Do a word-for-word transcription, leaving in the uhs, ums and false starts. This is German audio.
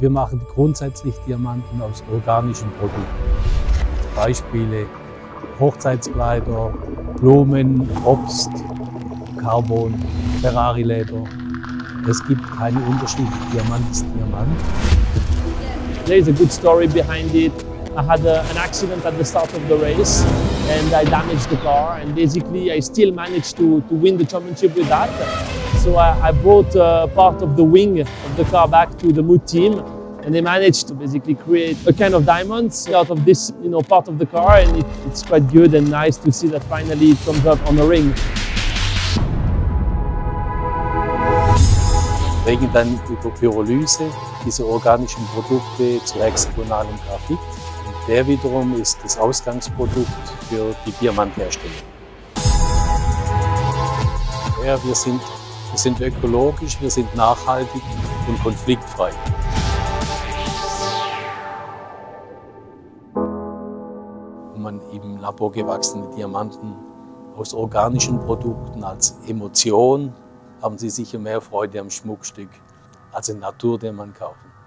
Wir machen grundsätzlich Diamanten aus organischen Produkten. Beispiele: Hochzeitskleider, Blumen, Obst, Carbon, Ferrari-Leder. Es gibt keine Unterschiede. Diamant ist Diamant. There is a good story behind it. I had a, an accident at the start of the race and I damaged the car, and basically I still managed to, to win the championship with that. So I, I brought uh, part of the wing of the car back to the Mood team, and they managed to basically create a kind of diamonds out of this, you know, part of the car, and it, it's quite good and nice to see that finally it comes up on the ring. Wir legen dann über Pyrolyse diese organischen Produkte zu hexagonalem Graphit. Der wiederum ist das Ausgangsprodukt für die Diamantherstellung. Ja, wir, sind, wir sind ökologisch, wir sind nachhaltig und konfliktfrei. Wenn man im Labor gewachsene Diamanten aus organischen Produkten als Emotion, haben Sie sicher mehr Freude am Schmuckstück als in Natur, den man kauft.